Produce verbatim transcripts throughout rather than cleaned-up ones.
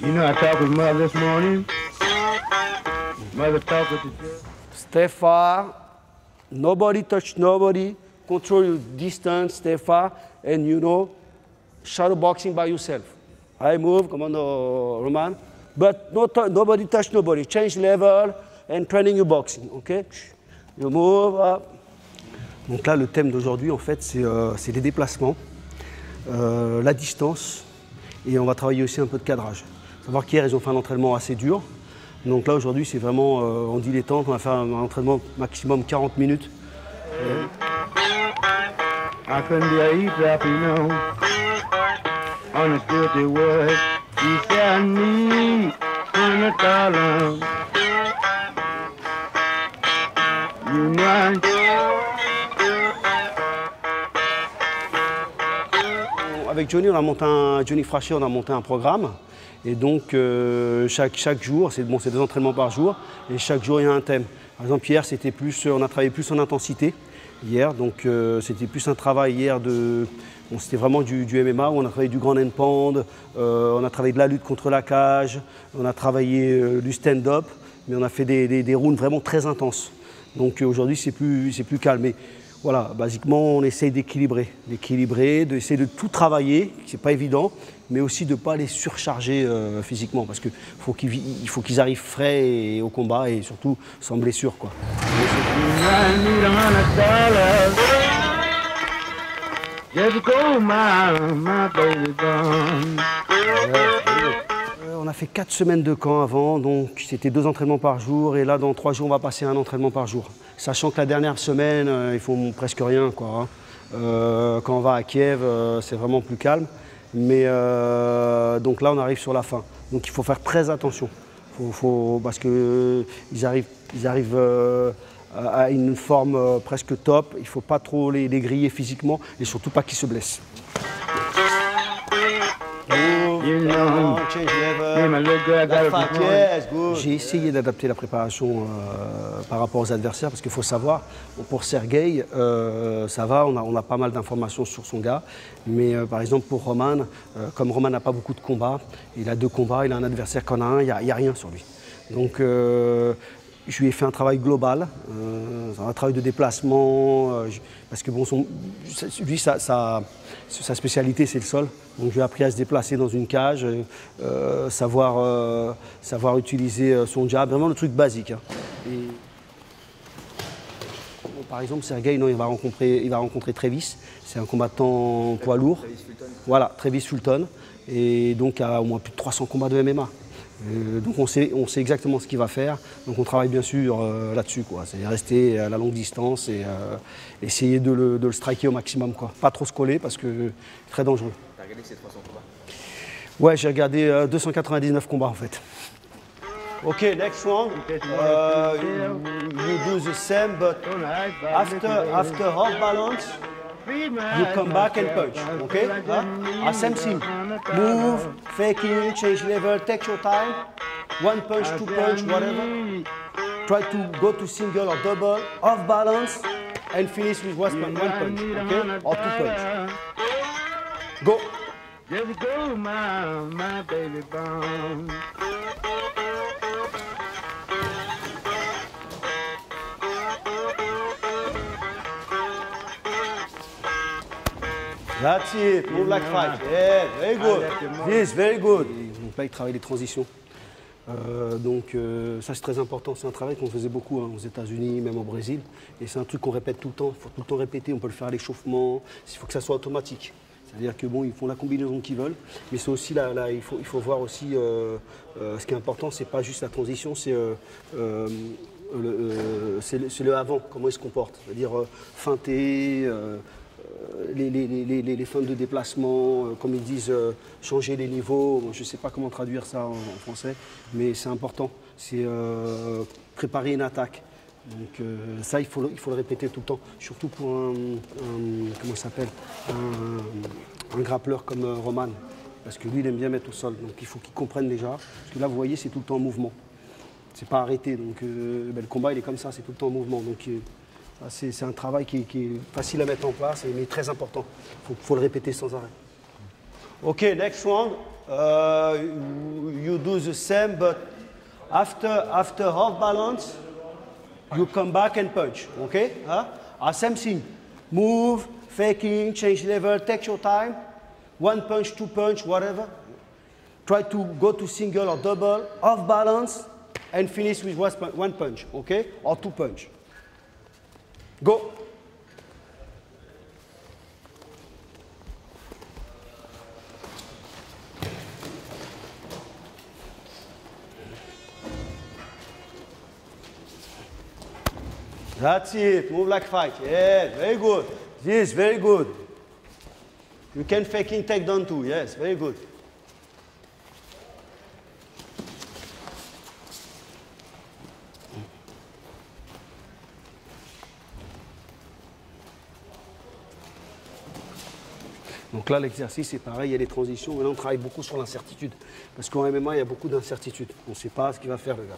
You know, I talked with Mother this morning. Mother talked with the judge. Stay far. Nobody touch nobody. Control your distance, stay far. And you know, shadow boxing by yourself. I move, Commando Roman. But no nobody touch nobody. Change level and training your boxing, OK? You move up. Donc là, le thème d'aujourd'hui, en fait, c'est euh, les déplacements, euh, la distance, et on va travailler aussi un peu de cadrage. Savoir qu'hier, ils ont fait un entraînement assez dur. Donc là, aujourd'hui, c'est vraiment euh, en dilettant qu'on va faire un, un entraînement maximum quarante minutes. Euh... I couldn't be a eavesdropper, you know. Understood the words. He said, I need one hundred dollars. You know. Avec Johnny, on a monté un, Johnny Frasier, on a monté un programme. Et donc, euh, chaque, chaque jour, c'est bon, c'est deux entraînements par jour. Et chaque jour, il y a un thème. Par exemple, hier, c'était plus, on a travaillé plus en intensité. Hier, donc euh, c'était plus un travail hier de, bon, c'était vraiment du, du M M A où on a travaillé du grand hand-pound, euh, on a travaillé de la lutte contre la cage, on a travaillé euh, du stand-up, mais on a fait des, des, des rounds vraiment très intenses. Donc euh, aujourd'hui c'est plus, c'est plus calme. Et voilà, basiquement on essaye d'équilibrer, d'équilibrer, d'essayer de tout travailler, c'est pas évident, mais aussi de ne pas les surcharger euh, physiquement parce qu'il faut qu'ils il faut qu'ils arrivent frais et, au combat et surtout sans blessure, quoi. On a fait quatre semaines de camp avant, donc c'était deux entraînements par jour et là dans trois jours on va passer à un entraînement par jour. Sachant que la dernière semaine ils font presque rien, quoi. Euh, quand on va à Kiev c'est vraiment plus calme, mais euh, donc là on arrive sur la fin, donc il faut faire très attention. Faut, faut, parce qu'ils euh, arrivent, ils arrivent euh, à une forme euh, presque top. Il ne faut pas trop les, les griller physiquement et surtout pas qu'ils se blessent. J'ai essayé d'adapter la préparation euh, par rapport aux adversaires parce qu'il faut savoir, pour Sergey, euh, ça va, on a, on a pas mal d'informations sur son gars, mais euh, par exemple pour Roman, euh, comme Roman n'a pas beaucoup de combats, il a deux combats, il a un adversaire qu'en a un, il n'y a, a rien sur lui. Donc euh, je lui ai fait un travail global, euh, un travail de déplacement, euh, parce que bon, son, lui, sa, sa, sa spécialité, c'est le sol. Donc je lui ai appris à se déplacer dans une cage, euh, savoir, euh, savoir utiliser son jab, vraiment le truc basique, hein. Et... Par exemple, Sergey, non, il va rencontrer, il va rencontrer Travis, c'est un combattant poids lourd. Travis Fulton. Voilà, Travis Fulton, et donc à au moins plus de trois cents combats de M M A. Euh, donc on sait, on sait exactement ce qu'il va faire, donc on travaille bien sûr euh, là-dessus, c'est rester à la longue distance et euh, essayer de le, de le striker au maximum, quoi. Pas trop se coller parce que c'est très dangereux. T'as regardé ces trois cents combats? Ouais, j'ai regardé euh, deux cent quatre-vingt-dix-neuf combats en fait. Ok, next one, uh, you do the same, but after, after half balance, you come back and punch, okay? Huh? Same thing. Move, faking, change level, take your time. One punch, two punch, whatever. Try to go to single or double, off balance, and finish with one punch, okay? Or two punch. Go. There we go, my, my baby bone. That's it, move like fight. Yeah, very good. Yes, very good. Donc là, il travaille les transitions. Euh, donc euh, ça, c'est très important. C'est un travail qu'on faisait beaucoup, hein, aux États-Unis, même au Brésil. Et c'est un truc qu'on répète tout le temps. Il faut tout le temps répéter. On peut le faire à l'échauffement. Il faut que ça soit automatique. C'est-à-dire que bon, ils font la combinaison qu'ils veulent. Mais c'est aussi là, là il, faut, il faut voir aussi. Euh, euh, ce qui est important, c'est pas juste la transition, c'est euh, euh, euh, c'est le, le avant. Comment ils se comportent. C'est-à-dire euh, feinter. Euh, Les, les, les, les, les fins de déplacement, euh, comme ils disent, euh, changer les niveaux. Je ne sais pas comment traduire ça en, en français, mais c'est important. C'est euh, préparer une attaque. Donc euh, ça, il faut, il faut le répéter tout le temps. Surtout pour un, un comment ça s'appelle, un, un grappleur comme euh, Roman, parce que lui, il aime bien mettre au sol. Donc il faut qu'il comprenne déjà. Parce que là, vous voyez, c'est tout le temps en mouvement. C'est pas arrêté. Donc euh, ben, le combat, il est comme ça. C'est tout le temps en mouvement. Donc euh, C'est un travail qui, qui est facile à mettre en place, mais très important. Il faut, faut le répéter sans arrêt. OK, next one. Uh, you do the same, but after, after half balance, you come back and punch. OK? Huh? Same thing. Move, faking, change level, take your time. One punch, two punch, whatever. Try to go to single or double, off balance, and finish with one punch, okay? Or two punch. Go. That's it, move like fight. Yeah, very good. This, very good. You can fake in takedown too, yes, very good. Donc là, l'exercice, c'est pareil, il y a des transitions. Là, on travaille beaucoup sur l'incertitude. Parce qu'en M M A, il y a beaucoup d'incertitudes. On ne sait pas ce qu'il va faire, le gars.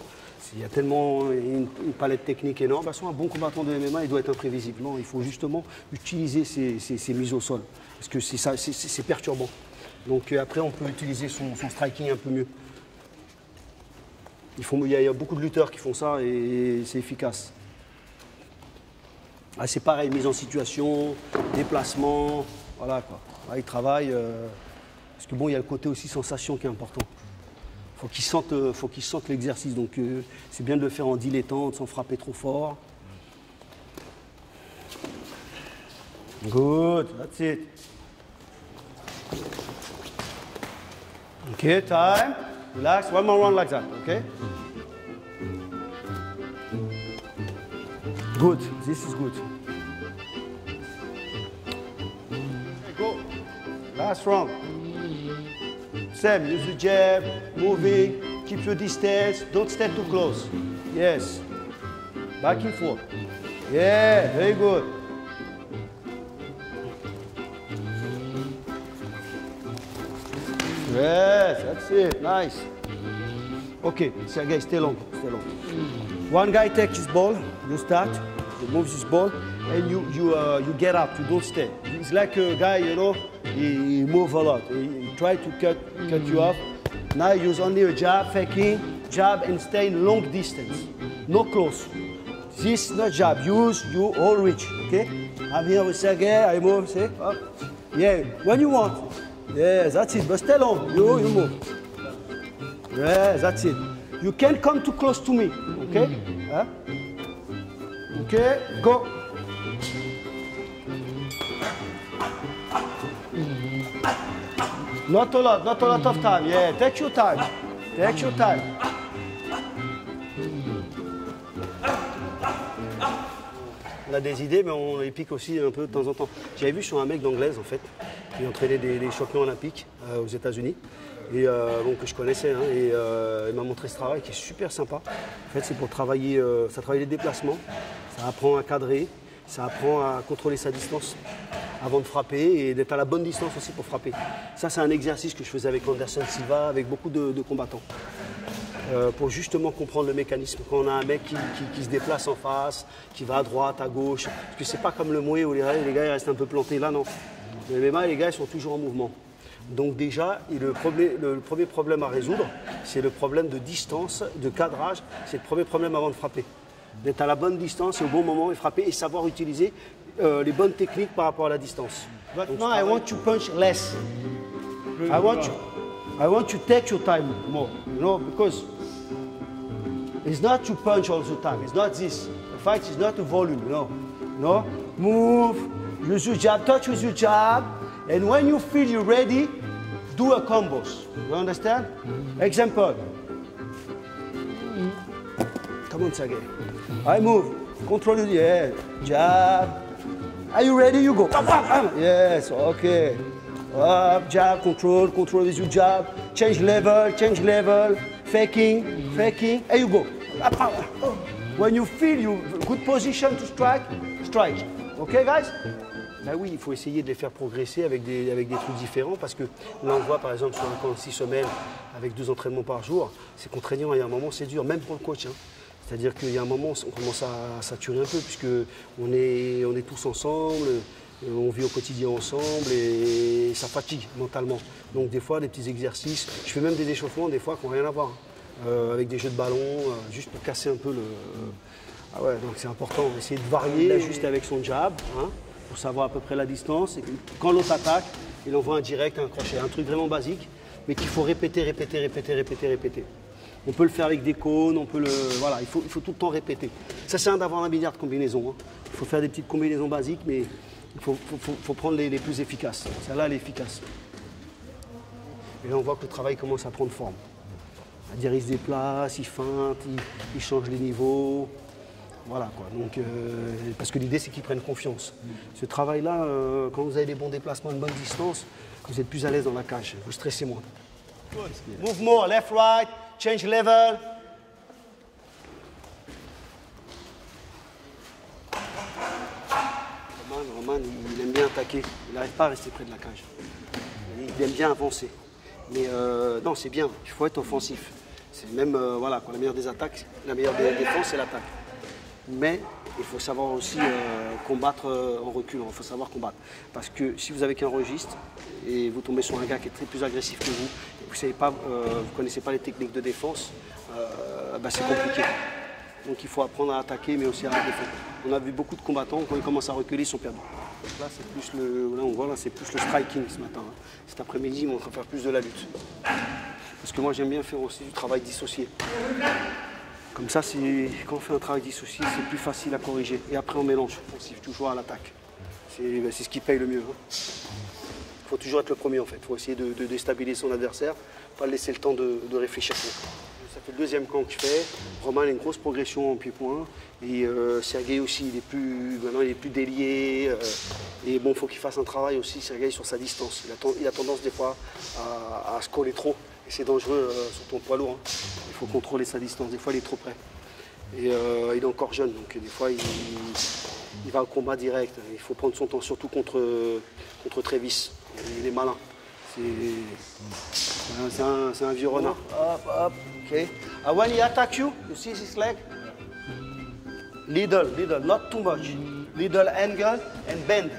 Il y a tellement une, une palette technique énorme. De toute façon, un bon combattant de M M A, il doit être imprévisible. Non, il faut justement utiliser ses, ses, ses mises au sol. Parce que c'est perturbant. Donc après, on peut utiliser son, son striking un peu mieux. Il, faut, il, y a, il y a beaucoup de lutteurs qui font ça et c'est efficace. Ah, c'est pareil, mise en situation, déplacement, voilà quoi. Là, il travaille, euh, parce que bon, il y a le côté aussi sensation qui est important. Faut qu'il sente, euh, faut qu'il sente l'exercice, donc euh, c'est bien de le faire en dilettante, sans frapper trop fort. Good, that's it. Okay, time, relax, one more round like that, okay? Good, this is good. Last round. Same, use the jab, moving, keep your distance, don't step too close. Yes. Back and forth. Yeah, very good. Yes, that's it, nice. Okay, Sergey, stay long, stay long. One guy takes his ball, you start, you move his ball, and you, you, uh, you get up, you don't stay. It's like a guy, you know, he moves a lot. He tries to cut, cut you off. Now use only a jab, faking, jab, and stay in long distance. No close. This is not jab. Use you all reach. Okay? I'm here with Sergey. I move. See? Up. Yeah. When you want. Yeah, that's it. But stay long. You, you move. Yeah, that's it. You can't come too close to me. Okay? Huh? Okay. Go. Not a lot, not a lot of time. Yeah, take your time. Take your time. On a des idées, mais on les pique aussi un peu de temps en temps. J'avais vu sur un mec d'anglaise, en fait, qui entraînait des, des champions olympiques euh, aux États-Unis. Et euh, bon, que je connaissais, hein, et euh, il m'a montré ce travail qui est super sympa. En fait, c'est pour travailler, euh, ça travaille les déplacements, ça apprend à cadrer, ça apprend à contrôler sa distance avant de frapper et d'être à la bonne distance aussi pour frapper. Ça, c'est un exercice que je faisais avec Anderson Silva, avec beaucoup de, de combattants, euh, pour justement comprendre le mécanisme. Quand on a un mec qui, qui, qui se déplace en face, qui va à droite, à gauche, parce que c'est pas comme le mouet où les, les gars ils restent un peu plantés. Là, non. Mais les mains, les gars, ils sont toujours en mouvement. Donc déjà, le premier, le premier problème à résoudre, c'est le problème de distance, de cadrage. C'est le premier problème avant de frapper. D'être à la bonne distance, au bon moment et frapper et savoir utiliser Uh, les bonnes techniques par rapport à la distance. But Donc, no, I want you punch less. I want you, I want you take your time more. You know, because it's not to punch all the time. It's not this. The fight is not a volume. You know, you know, move, use your jab, touch with your jab, and when you feel you're ready, do a combos. You understand? Example. Come on, Sergey. I move. Control your head. Jab. Are you ready? You go. Yes, okay. Up, jab, control, control with your jab. Change level, change level. Faking, faking. And you go. When you feel you good position to strike, strike. Okay, guys? Ben oui, il faut essayer de les faire progresser avec des, avec des trucs différents parce que là, on voit par exemple sur le camp de six semaines avec deux entraînements par jour, c'est contraignant et à un moment, c'est dur, même pour le coach. Hein. C'est-à-dire qu'il y a un moment, on commence à saturer un peu, puisque on est, on est tous ensemble, on vit au quotidien ensemble et ça fatigue mentalement. Donc des fois, des petits exercices. Je fais même des échauffements, des fois, qui n'ont rien à voir. Euh, avec des jeux de ballon, euh, juste pour casser un peu le... Ah ouais, donc c'est important. Essayer de varier, là, juste avec son jab, hein, pour savoir à peu près la distance. Et quand l'autre attaque, il envoie un direct, un crochet, un truc vraiment basique, mais qu'il faut répéter, répéter, répéter, répéter, répéter. On peut le faire avec des cônes, on peut le... Voilà, il faut, il faut tout le temps répéter. Ça sert d'avoir un milliard de combinaisons. Hein. Il faut faire des petites combinaisons basiques, mais il faut, faut, faut, faut prendre les, les plus efficaces. Celle-là, elle est efficace. Et là, on voit que le travail commence à prendre forme. C'est-à-dire, il se déplace, il feinte, il, il change les niveaux. Voilà, quoi. Donc, euh, parce que l'idée, c'est qu'ils prennent confiance. Ce travail-là, euh, quand vous avez des bons déplacements, une bonne distance, vous êtes plus à l'aise dans la cage, vous stressez moins. Mouvement, left, right. Change level. Roman, Roman, il aime bien attaquer. Il n'arrive pas à rester près de la cage. Il aime bien avancer. Mais euh, non, c'est bien. Il faut être offensif. C'est même, euh, voilà, quand la meilleure des attaques, la meilleure des défenses, c'est l'attaque. Mais il faut savoir aussi euh, combattre euh, en reculant. Il faut savoir combattre. Parce que si vous avez qu'un registre et vous tombez sur un gars qui est très plus agressif que vous, vous ne euh, connaissez pas les techniques de défense, euh, bah c'est compliqué. Donc il faut apprendre à attaquer, mais aussi à défendre. On a vu beaucoup de combattants, quand ils commencent à reculer, ils sont perdus. Là, c'est plus le, là, on voit, là, c'est plus le striking ce matin. Hein. Cet après-midi, on va faire plus de la lutte. Parce que moi, j'aime bien faire aussi du travail dissocié. Comme ça, quand on fait un travail dissocié, c'est plus facile à corriger. Et après, on mélange offensif, toujours à l'attaque. C'est bah, ce qui paye le mieux. Hein. Il faut toujours être le premier en fait. Il faut essayer de, de déstabiliser son adversaire, pas laisser le temps de, de réfléchir. Ça fait le deuxième camp que je fais. Roman a une grosse progression en pied-point. Et euh, Sergey aussi, il est plus, maintenant il est plus délié. Euh, et bon, il faut qu'il fasse un travail aussi, Sergey, sur sa distance. Il a, il a tendance des fois à, à se coller trop. Et c'est dangereux euh, sur ton poids lourd. Hein. Il faut contrôler sa distance. Des fois, il est trop près. Et euh, il est encore jeune, donc des fois, il... il va au combat direct. Il faut prendre son temps, surtout contre, contre Travis. Il est malin. C'est un, un vieux renard. Hop, hop, ok. And when he attacks you, you see his leg? Little, little, not too much. Little angle and bend.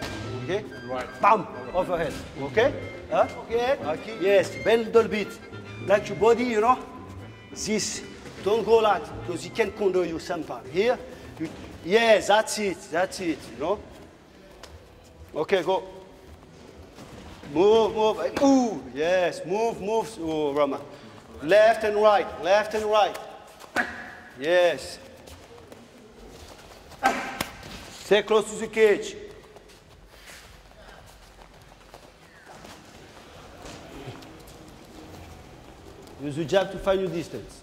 Ok? Right. Bam, overhead. Ok? Huh? Okay. Okay. Yes, bend a little bit. Like your body, you know? This. Don't go like, because he can counter you sometimes. Here? You, yes, that's it, that's it, you know? Ok, go. Move, move. Ooh, yes. Move, move. Oh, Roman. Left and right. Left and right. Yes. Stay close to the cage. Use the jab to find your distance.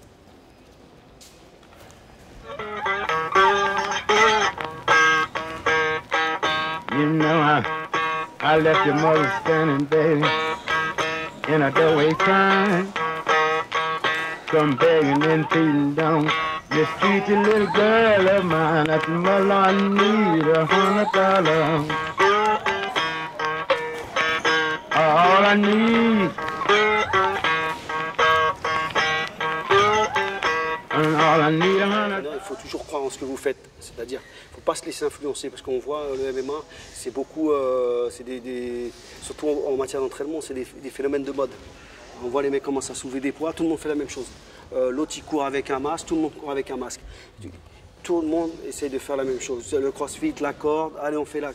You know I. I left your mother standing, baby, in a doorway time. Some begging and pleading down. This sweetie little girl of mine, that's my law, I need a hundred dollars. All I need, and all I need a hundred. Il faut toujours croire en ce que vous faites, c'est-à-dire il ne faut pas se laisser influencer parce qu'on voit le M M A, c'est beaucoup, euh, des, des, surtout en matière d'entraînement, c'est des, des phénomènes de mode. On voit les mecs commencent à soulever des poids, tout le monde fait la même chose. Euh, L'autre il court avec un masque, tout le monde court avec un masque. Tout le monde essaie de faire la même chose. Le crossfit, la corde, allez on fait la...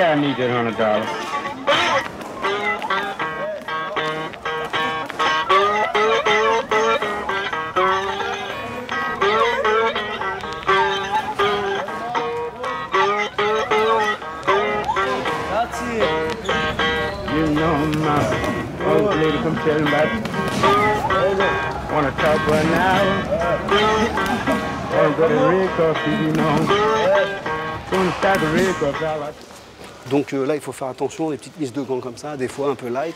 I need that hundred dollars. That's it. You know my old lady come telling about you. Wanna talk for an hour? Wanna go to the red carpet, you know? Wanna start the red carpet. Donc euh, là, il faut faire attention, des petites mises de gants comme ça, des fois un peu light,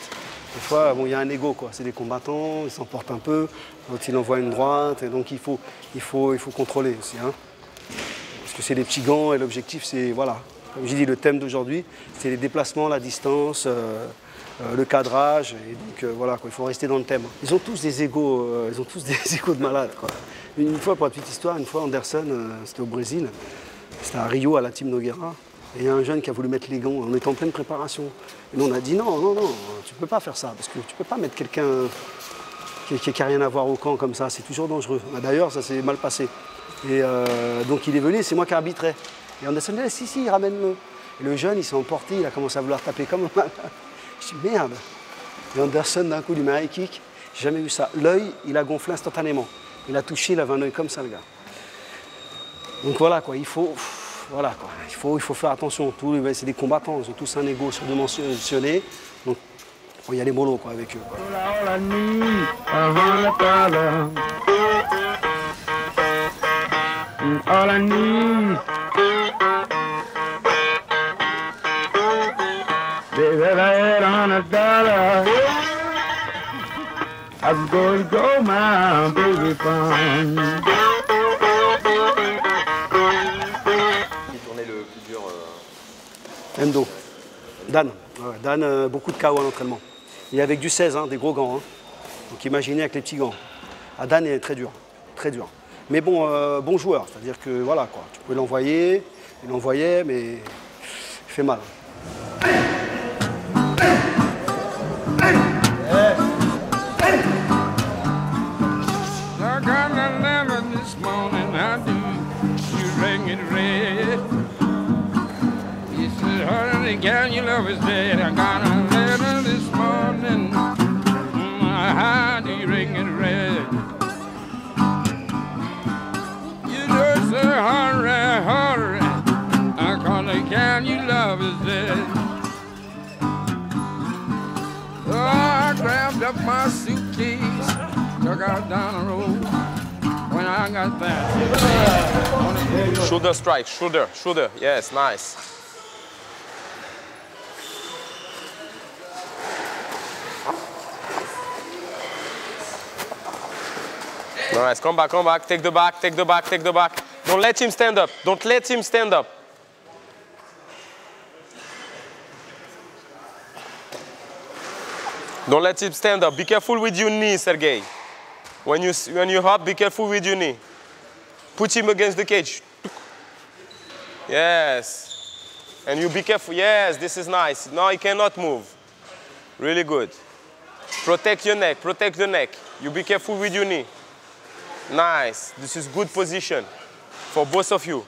Des fois, bon, il y a un ego, quoi. C'est des combattants, ils s'emportent un peu. L'autre, il envoie une droite. Et donc, il faut, il faut, il faut contrôler aussi. Hein. Parce que c'est des petits gants et l'objectif, c'est, voilà. Comme j'ai dit, le thème d'aujourd'hui, c'est les déplacements, la distance, euh, euh, le cadrage. Et donc, euh, voilà, quoi, il faut rester dans le thème. Ils ont tous des égos, euh, ils ont tous des égos de malade, quoi. Une fois, pour la petite histoire, une fois, Anderson, euh, c'était au Brésil. C'était à Rio, à la team Nogueira. Et il y a un jeune qui a voulu mettre les gants, on était en pleine préparation. Et nous on a dit non, non, non, tu peux pas faire ça, parce que tu peux pas mettre quelqu'un qui n'a rien à voir au camp comme ça, c'est toujours dangereux. D'ailleurs, ça s'est mal passé. Et euh, donc il est venu, c'est moi qui arbitrais. Et on a sonné, si, si, ramène-le. Et le jeune, il s'est emporté, il a commencé à vouloir taper comme un malade. Je dis merde. Et Anderson, d'un coup, lui met un kick, j'ai jamais vu ça. L'œil, il a gonflé instantanément. Il a touché, il avait un œil comme ça, le gars. Donc voilà, quoi, il faut. Voilà, quoi. Il faut, il faut faire attention, c'est des combattants, ils ont tous un égo surdimensionné, donc il y a les molos quoi, avec eux. Quoi. Endo. Dan. Ouais, Dan, euh, beaucoup de K O à l'entraînement. Il est avec du seize, hein, des gros gants. Hein. Donc imaginez avec les petits gants. Ah, Dan est très dur, très dur. Mais bon, euh, bon joueur, c'est-à-dire que voilà quoi, tu peux l'envoyer, il l'envoyait, mais il fait mal. Girl, you love is dead. I got a letter this morning. My heart is ringing red. You know, so hurry, hurry. I call the girl, you love is dead. Oh, I grabbed up my suitcase, took out down the road. When I got there, shoulder strike, shoulder, shoulder. Yes, nice. Nice, come back, come back, take the back, take the back, take the back. Don't let him stand up, don't let him stand up. Don't let him stand up. Be careful with your knee, Sergey. When you, when you hop, be careful with your knee. Put him against the cage. Yes. And you be careful. Yes, this is nice. Now he cannot move. Really good. Protect your neck, protect the neck. You be careful with your knee. Nice. This is good position for both of you.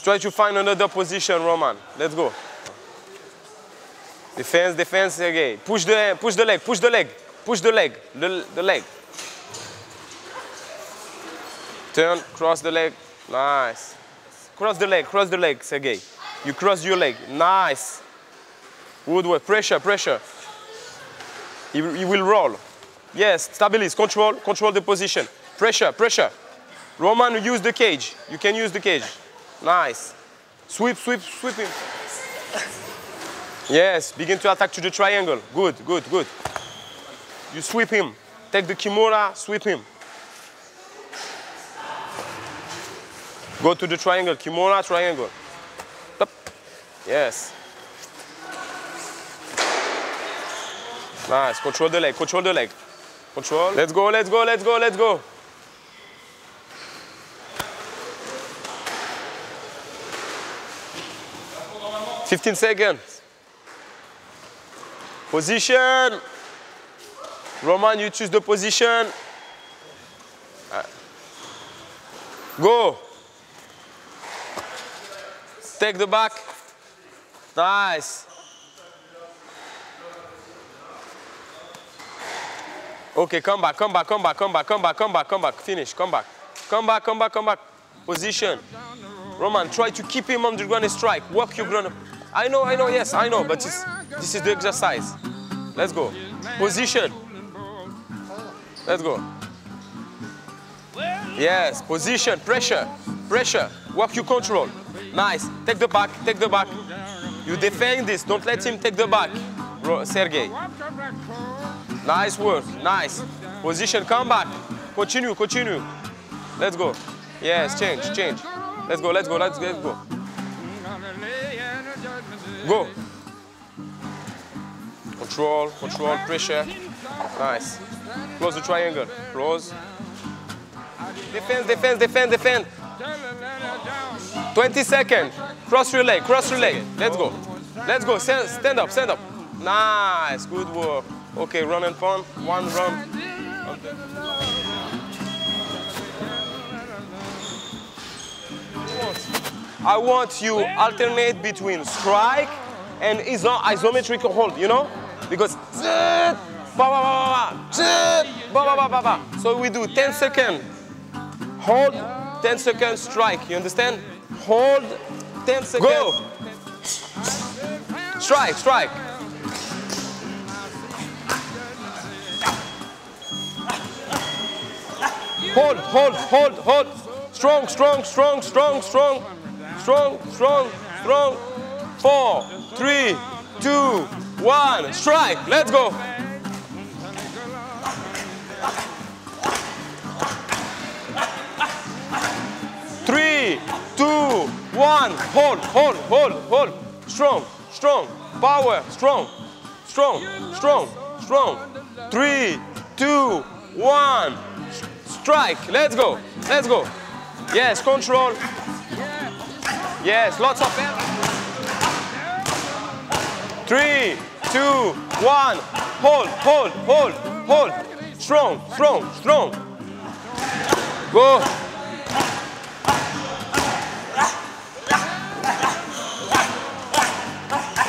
Try to find another position, Roman. Let's go. Defense, defense, Sergey. Push the, push the leg, push the leg, push the leg, the, the leg. Turn, cross the leg. Nice. Cross the leg, cross the leg, Sergey. You cross your leg. Nice. Good work. Pressure, pressure. He, he will roll. Yes, stabilize, control, control the position. Pressure, pressure. Roman, use the cage. You can use the cage. Nice. Sweep, sweep, sweep him. Yes, begin to attack to the triangle. Good, good, good. You sweep him. Take the kimura, sweep him. Go to the triangle, kimura, triangle. Yes. Nice, control the leg, control the leg. Control. Let's go, let's go, let's go, let's go. fifteen seconds. Position. Roman, you choose the position. Go. Take the back. Nice. Okay, come back, come back, come back, come back, come back, come back, come back, finish, come back. Come back, come back, come back. Position. Roman, try to keep him on the ground and strike. Work your ground. I know, I know, yes, I know, but it's, this is the exercise. Let's go. Position. Let's go. Yes, position, pressure, pressure. Work your control. Nice, take the back, take the back. You defend this, don't let him take the back, Sergey. Nice work, nice. Position, come back. Continue, continue. Let's go. Yes, change, change. Let's go, let's go, let's go, let's go. Go. Control, control, pressure. Nice. Close the triangle. Close. Defense, defense, defense, defense. twenty seconds. Cross your leg, cross your leg. Let's go. Let's go. Stand up, stand up. Nice, good work. Okay, run and pump. One run. I want you to alternate between strike and isometric hold, you know? Because so we do ten seconds. Hold, ten seconds, strike. You understand? Hold, ten seconds. Go! Strike, strike. Hold, hold, hold, hold. Strong, strong, strong, strong, strong. Strong, strong, strong. Four, three, two, one. Strike, let's go. Three, two, one. Hold, hold, hold, hold. Strong, strong, power, strong, strong, strong, strong. Three, two, one. Strike, let's go, let's go. Yes, control. Yes, lots of help. Three, two, one. Hold, hold, hold, hold. Strong, strong, strong. Go.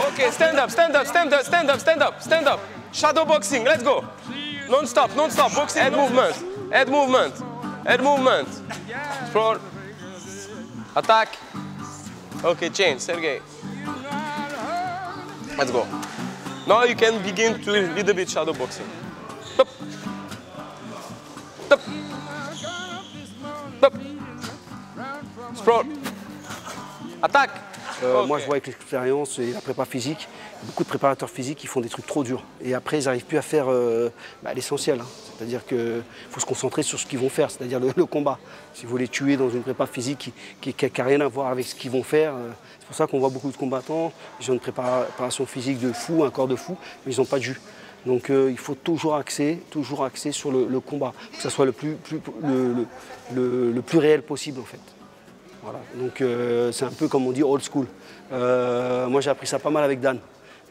Okay, stand up, stand up, stand up, stand up, stand up, stand up. Shadow boxing, let's go. Non-stop, non-stop, boxing, head movement, head movement, head movement. Explore. Attack. Okay, change, Sergey. Let's go. Now you can begin to a little bit shadow boxing. Top. Top. Top. Sprawl. Attaque. Euh, okay. Moi, je vois avec l'expérience et la prépa physique, beaucoup de préparateurs physiques qui font des trucs trop durs. Et après, ils n'arrivent plus à faire euh, bah, l'essentiel. Hein. C'est-à-dire qu'il faut se concentrer sur ce qu'ils vont faire, c'est-à-dire le, le combat. Si vous les tuez dans une prépa physique qui n'a rien à voir avec ce qu'ils vont faire, euh, c'est pour ça qu'on voit beaucoup de combattants, ils ont une préparation physique de fou, un corps de fou, mais ils n'ont pas de jus. Donc euh, il faut toujours axer, toujours axer sur le, le combat, que ça soit le plus, plus, le, le, le, le plus réel possible en fait. Voilà. Donc euh, c'est un peu comme on dit old school. Euh, moi j'ai appris ça pas mal avec Dan.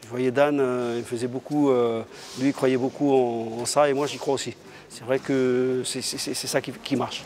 Je voyais Dan, euh, il faisait beaucoup, euh, lui il croyait beaucoup en, en ça et moi j'y crois aussi. C'est vrai que c'est ça qui, qui marche.